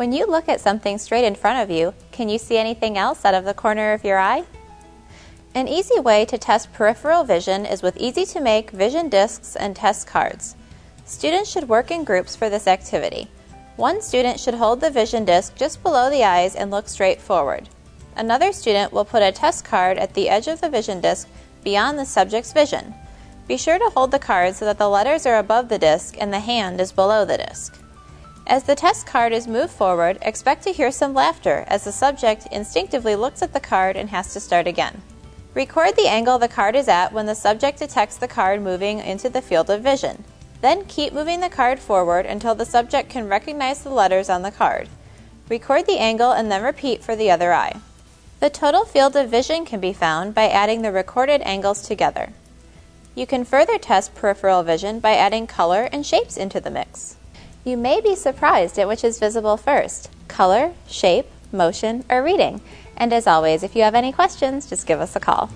When you look at something straight in front of you, can you see anything else out of the corner of your eye? An easy way to test peripheral vision is with easy-to-make vision discs and test cards. Students should work in groups for this activity. One student should hold the vision disc just below the eyes and look straight forward. Another student will put a test card at the edge of the vision disc beyond the subject's vision. Be sure to hold the card so that the letters are above the disc and the hand is below the disc. As the test card is moved forward, expect to hear some laughter as the subject instinctively looks at the card and has to start again. Record the angle the card is at when the subject detects the card moving into the field of vision. Then keep moving the card forward until the subject can recognize the letters on the card. Record the angle and then repeat for the other eye. The total field of vision can be found by adding the recorded angles together. You can further test peripheral vision by adding color and shapes into the mix. You may be surprised at which is visible first: color, shape, motion, or reading. And as always, if you have any questions, just give us a call.